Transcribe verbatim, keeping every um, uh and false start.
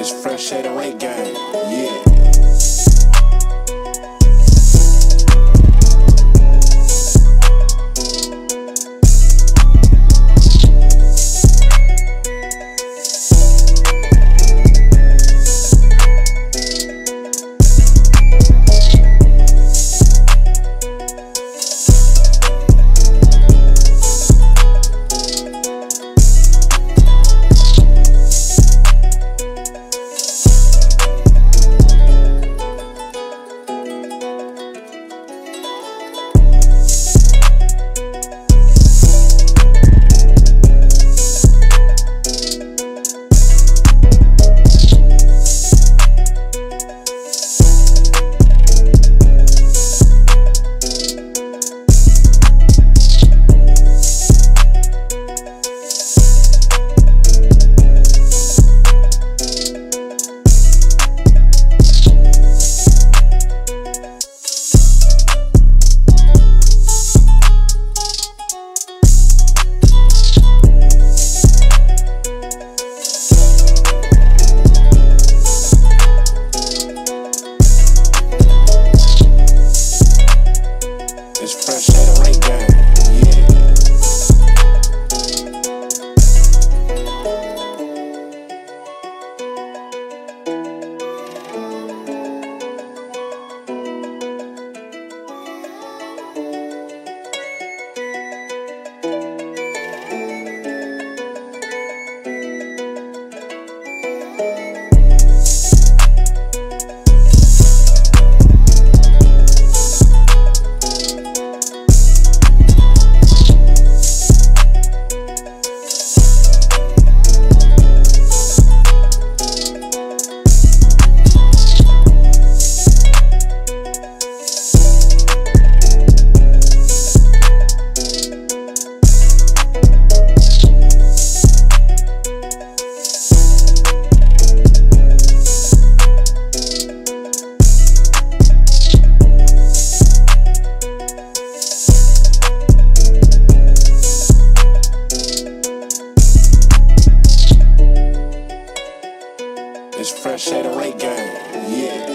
It's fresh eight oh eight gang, yeah. It's fresh eight oh eight gang, yeah.